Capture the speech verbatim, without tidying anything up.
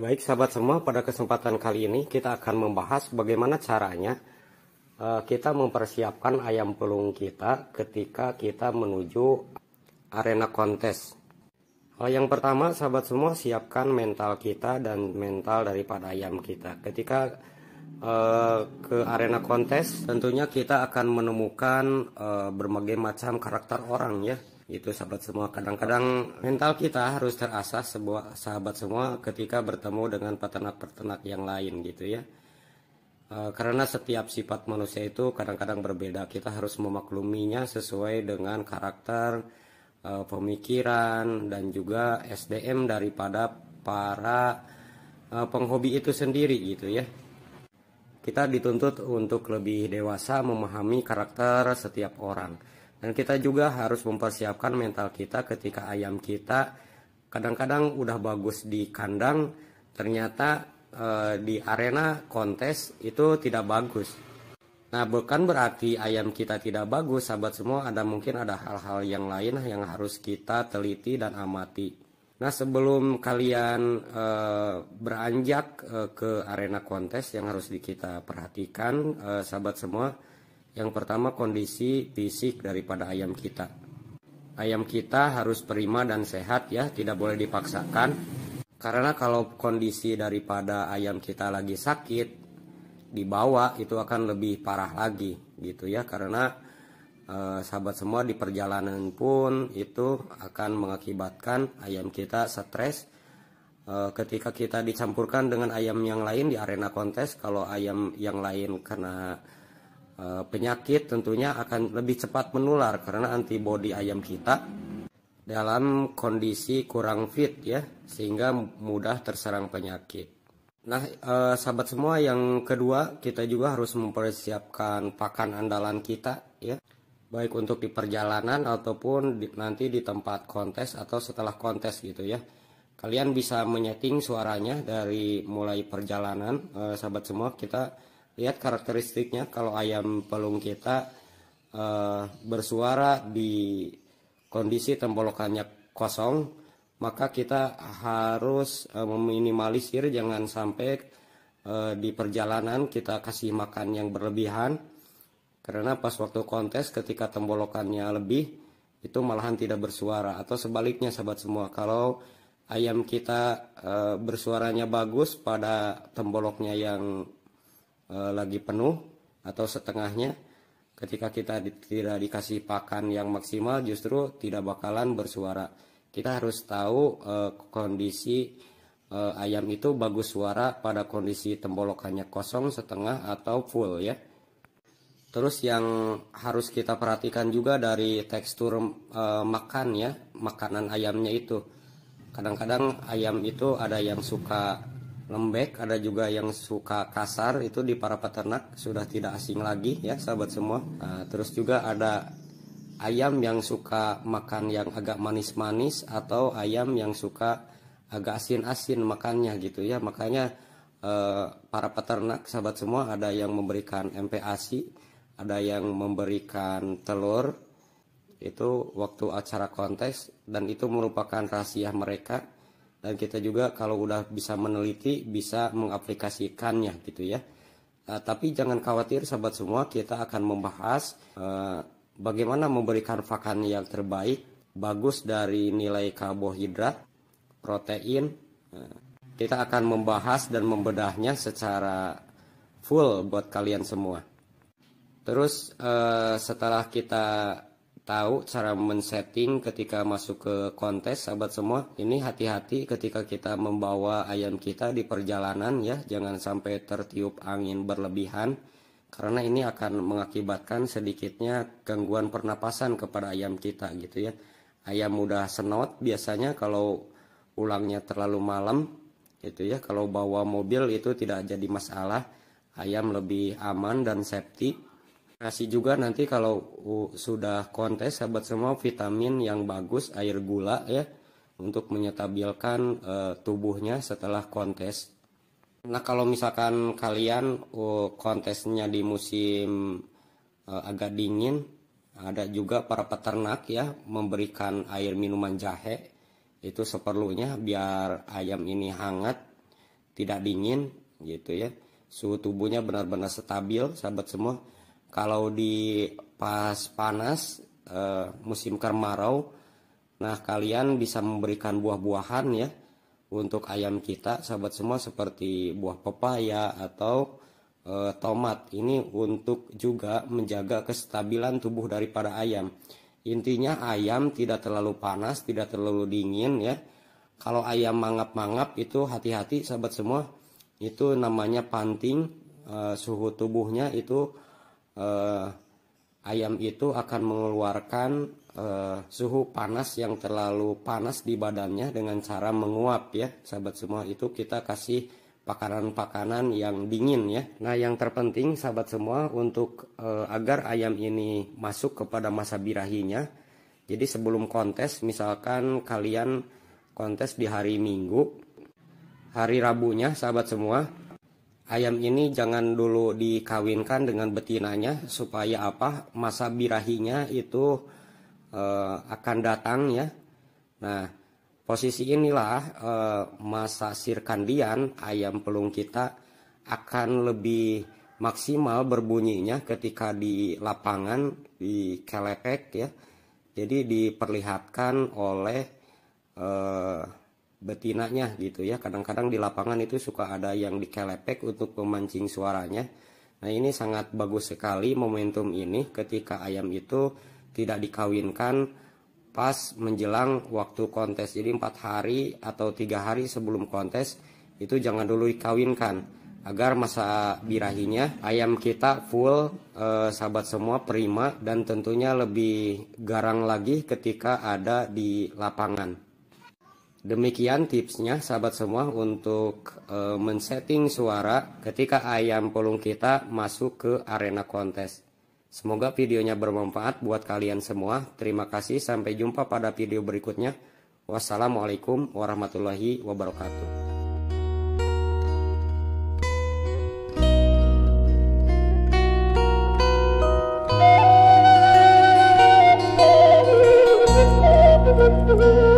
Baik sahabat semua, pada kesempatan kali ini kita akan membahas bagaimana caranya uh, kita mempersiapkan ayam pelung kita ketika kita menuju arena kontes. Uh, yang pertama sahabat semua, siapkan mental kita dan mental daripada ayam kita. Ketika uh, ke arena kontes tentunya kita akan menemukan uh, berbagai macam karakter orang ya. Itu sahabat semua, kadang-kadang mental kita harus terasah sebuah sahabat semua ketika bertemu dengan peternak-peternak yang lain gitu ya, e, karena setiap sifat manusia itu kadang-kadang berbeda. Kita harus memakluminya sesuai dengan karakter, e, pemikiran dan juga S D M daripada para e, penghobi itu sendiri gitu ya. Kita dituntut untuk lebih dewasa memahami karakter setiap orang. Dan kita juga harus mempersiapkan mental kita ketika ayam kita kadang-kadang udah bagus di kandang, ternyata e, di arena kontes itu tidak bagus. Nah, bukan berarti ayam kita tidak bagus, sahabat semua, ada mungkin ada hal-hal yang lain yang harus kita teliti dan amati. Nah, sebelum kalian e, beranjak e, ke arena kontes, yang harus kita perhatikan, e, sahabat semua, yang pertama kondisi fisik daripada ayam kita. Ayam kita harus prima dan sehat ya, tidak boleh dipaksakan. Karena kalau kondisi daripada ayam kita lagi sakit, dibawa itu akan lebih parah lagi gitu ya. Karena eh, sahabat semua, di perjalanan pun itu akan mengakibatkan ayam kita stres. Ketika kita dicampurkan dengan ayam yang lain di arena kontes, kalau ayam yang lain kena penyakit tentunya akan lebih cepat menular karena antibodi ayam kita dalam kondisi kurang fit ya, sehingga mudah terserang penyakit. Nah eh, sahabat semua, yang kedua kita juga harus mempersiapkan pakan andalan kita ya, baik untuk di perjalanan ataupun di, nanti di tempat kontes atau setelah kontes gitu ya. Kalian bisa menyeting suaranya dari mulai perjalanan, eh, sahabat semua. Kita lihat karakteristiknya, kalau ayam pelung kita e, bersuara di kondisi tenggorokannya kosong, maka kita harus e, meminimalisir, jangan sampai e, di perjalanan kita kasih makan yang berlebihan, karena pas waktu kontes ketika tenggorokannya lebih itu malahan tidak bersuara. Atau sebaliknya sahabat semua, kalau ayam kita e, bersuaranya bagus pada tenggoroknya yang lagi penuh atau setengahnya, ketika kita di, tidak dikasih pakan yang maksimal justru tidak bakalan bersuara. Kita harus tahu e, kondisi e, ayam itu bagus suara pada kondisi tenggorokannya kosong, setengah atau full ya. Terus yang harus kita perhatikan juga dari tekstur e, makan ya, makanan ayamnya itu. Kadang-kadang ayam itu ada yang suka lembek, ada juga yang suka kasar, itu di para peternak sudah tidak asing lagi ya sahabat semua. Nah, terus juga ada ayam yang suka makan yang agak manis-manis atau ayam yang suka agak asin-asin makannya gitu ya. Makanya eh, para peternak sahabat semua, ada yang memberikan M P A S I, ada yang memberikan telur, itu waktu acara kontes, dan itu merupakan rahasia mereka. Dan kita juga kalau udah bisa meneliti, bisa mengaplikasikannya gitu ya. Nah, tapi jangan khawatir sahabat semua, kita akan membahas eh, bagaimana memberikan pakan yang terbaik, bagus dari nilai karbohidrat, protein. Nah, kita akan membahas dan membedahnya secara full buat kalian semua. Terus eh, setelah kita tahu cara men-setting ketika masuk ke kontes sahabat semua, ini hati-hati ketika kita membawa ayam kita di perjalanan ya, jangan sampai tertiup angin berlebihan, karena ini akan mengakibatkan sedikitnya gangguan pernapasan kepada ayam kita gitu ya. Ayam mudah senot biasanya kalau ulangnya terlalu malam gitu ya. Kalau bawa mobil itu tidak jadi masalah, ayam lebih aman dan safety. Kasih juga nanti kalau sudah kontes sahabat semua vitamin yang bagus, air gula ya, untuk menyetabilkan e, tubuhnya setelah kontes. Nah kalau misalkan kalian e, kontesnya di musim e, agak dingin, ada juga para peternak ya memberikan air minuman jahe itu seperlunya biar ayam ini hangat tidak dingin gitu ya. Suhu tubuhnya benar-benar stabil, sahabat semua. Kalau di pas panas eh, musim kemarau, nah kalian bisa memberikan buah-buahan ya untuk ayam kita, sahabat semua, seperti buah pepaya atau e, tomat. Ini untuk juga menjaga kestabilan tubuh daripada ayam. Intinya ayam tidak terlalu panas, tidak terlalu dingin ya. Kalau ayam mangap-mangap itu hati-hati, sahabat semua. Itu namanya panting, e, suhu tubuhnya itu e, ayam itu akan mengeluarkan Uh, suhu panas yang terlalu panas di badannya dengan cara menguap ya, sahabat semua. Itu kita kasih pakanan-pakanan yang dingin ya. Nah, yang terpenting sahabat semua untuk uh, agar ayam ini masuk kepada masa birahinya. Jadi sebelum kontes, misalkan kalian kontes di hari Minggu, hari Rabunya sahabat semua, ayam ini jangan dulu dikawinkan dengan betinanya. Supaya apa? Masa birahinya itu Uh, akan datang ya. Nah, posisi inilah uh, masa sirkandian ayam pelung kita akan lebih maksimal berbunyinya ketika di lapangan, di kelepek ya. Jadi diperlihatkan oleh uh, betinanya gitu ya. Kadang-kadang di lapangan itu suka ada yang dikelepek untuk memancing suaranya. Nah, ini sangat bagus sekali momentum ini ketika ayam itu tidak dikawinkan pas menjelang waktu kontes. Jadi empat hari atau tiga hari sebelum kontes itu jangan dulu dikawinkan, agar masa birahinya ayam kita full eh, sahabat semua, prima, dan tentunya lebih garang lagi ketika ada di lapangan. Demikian tipsnya sahabat semua untuk eh, men-setting suara ketika ayam pelung kita masuk ke arena kontes. Semoga videonya bermanfaat buat kalian semua. Terima kasih, sampai jumpa pada video berikutnya. Wassalamualaikum warahmatullahi wabarakatuh.